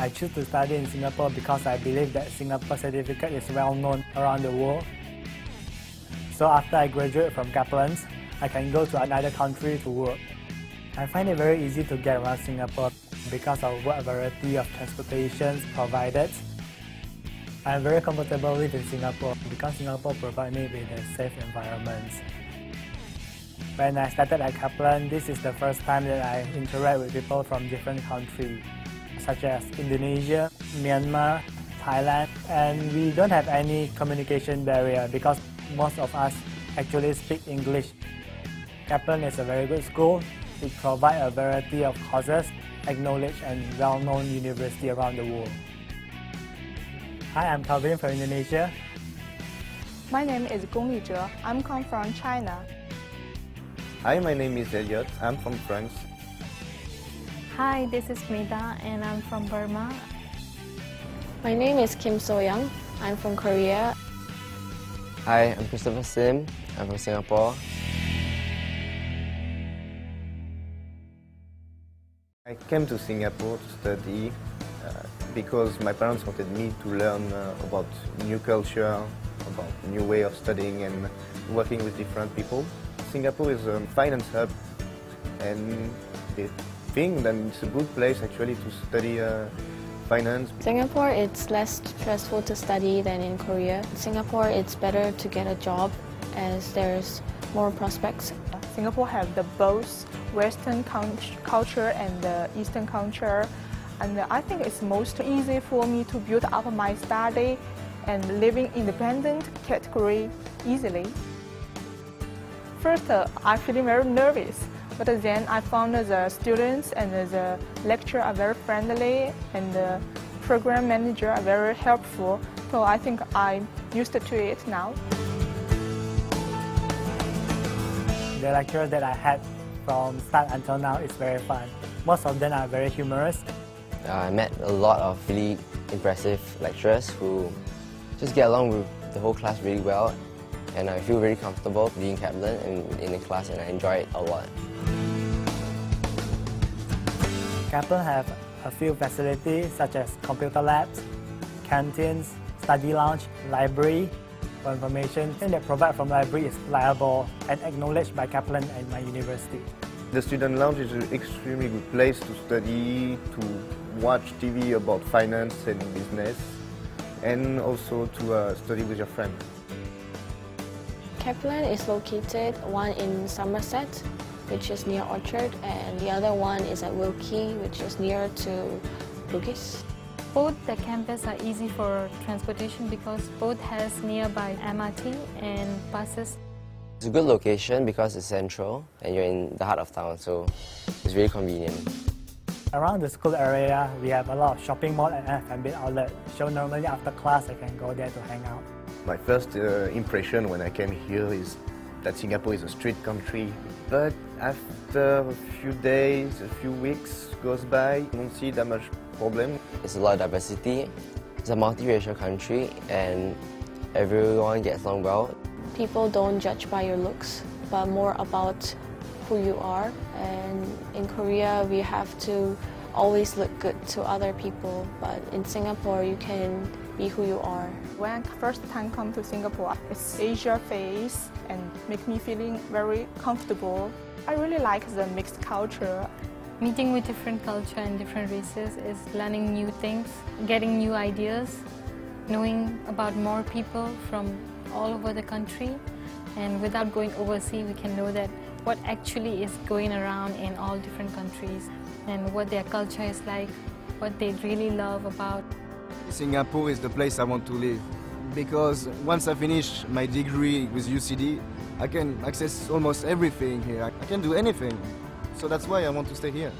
I choose to study in Singapore because I believe that Singapore certificate is well known around the world. So after I graduate from Kaplan's, I can go to another country to work. I find it very easy to get around Singapore because of what variety of transportations provided. I am very comfortable living in Singapore because Singapore provides me with a safe environment. When I started at Kaplan, this is the first time that I interact with people from different countries, such as Indonesia, Myanmar, Thailand, and we don't have any communication barrier because most of us actually speak English. Kaplan is a very good school. It provides a variety of courses, acknowledged and well-known university around the world. Hi, I'm Calvin from Indonesia. My name is Gung Li Zhuo. I'm come from China. Hi, my name is Elliot. I'm from France. Hi, this is Mida and I'm from Burma. My name is Kim So-young. I'm from Korea. Hi, I'm Christopher Sim. I'm from Singapore. I came to Singapore to study because my parents wanted me to learn about new culture, about new way of studying and working with different people. Singapore is a finance hub, and they think that it's a good place actually to study finance. Singapore, it's less stressful to study than in Korea. In Singapore, it's better to get a job as there's more prospects. Singapore has both Western culture and the Eastern culture, and I think it's most easy for me to build up my study and living independent category easily. First, I feel very nervous, but then I found the students and the lecturer are very friendly and the program manager are very helpful, so I think I'm used to it now. The lecture that I had from start until now is very fun. Most of them are very humorous. I met a lot of really impressive lecturers who just get along with the whole class really well, and I feel very comfortable being Kaplan and in the class, and I enjoy it a lot. Kaplan have a few facilities such as computer labs, canteens, study lounge, library. For information that provided from library is reliable and acknowledged by Kaplan and my university. The student lounge is an extremely good place to study, to watch TV about finance and business, and also to study with your friends. Kaplan is located, one in Somerset, which is near Orchard, and the other one is at Wilkie, which is near to Bugis. Both the campus are easy for transportation because both has nearby MRT and buses. It's a good location because it's central and you're in the heart of town, so it's really convenient. Around the school area, we have a lot of shopping mall and F&B outlet, so normally after class I can go there to hang out. My first impression when I came here is that Singapore is a street country, but after a few days, a few weeks goes by, you don't see that much problem. It's a lot of diversity, it's a multiracial country, and everyone gets along well. People don't judge by your looks, but more about who you are. And in Korea, we have to always look good to other people, but in Singapore, you can be who you are. When I first time come to Singapore, it's Asia face and make me feeling very comfortable. I really like the mixed culture. Meeting with different culture and different races is learning new things, getting new ideas, knowing about more people from all over the country, and without going overseas we can know that what actually is going around in all different countries and what their culture is like, what they really love about. Singapore is the place I want to live because once I finish my degree with UCD, I can access almost everything here. I can do anything. So that's why I want to stay here.